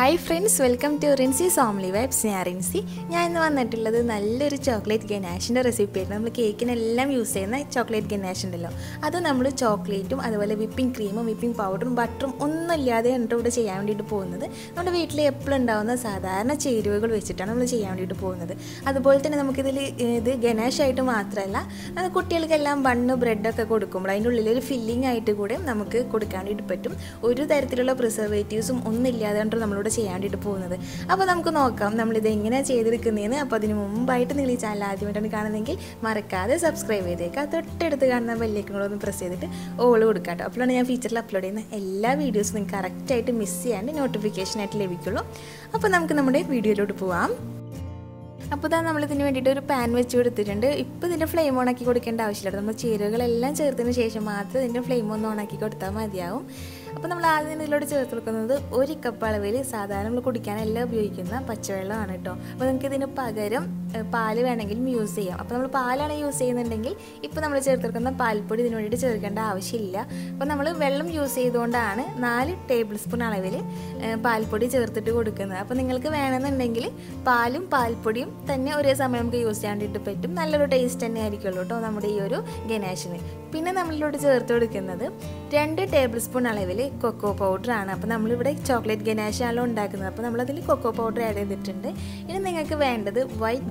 Hi friends, welcome to Rinzis Homely Vibes. I am Rinzi. I am going to make a chocolate ganache recipe. We will use chocolate ganache. That is why chocolate, whipping cream, whipping powder, butter, and all that. We will use the apple and the cherry. We will use the ganache item. Now, we will put a pan in the flame. We will put a flame on the cherry. We will put a little bit of tablespoon of white ganache. Then we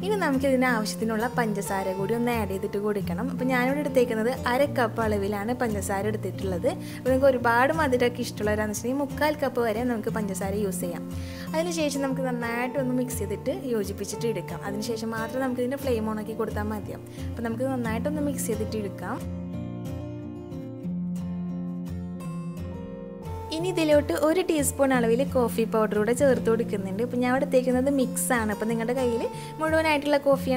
This is 1 teaspoon of coffee powder. Now, mix it. Coffee and flavour. We will add coffee. If you have a bread, you can use it. Now, we will spread this thickness. We will spread this thickness. We will include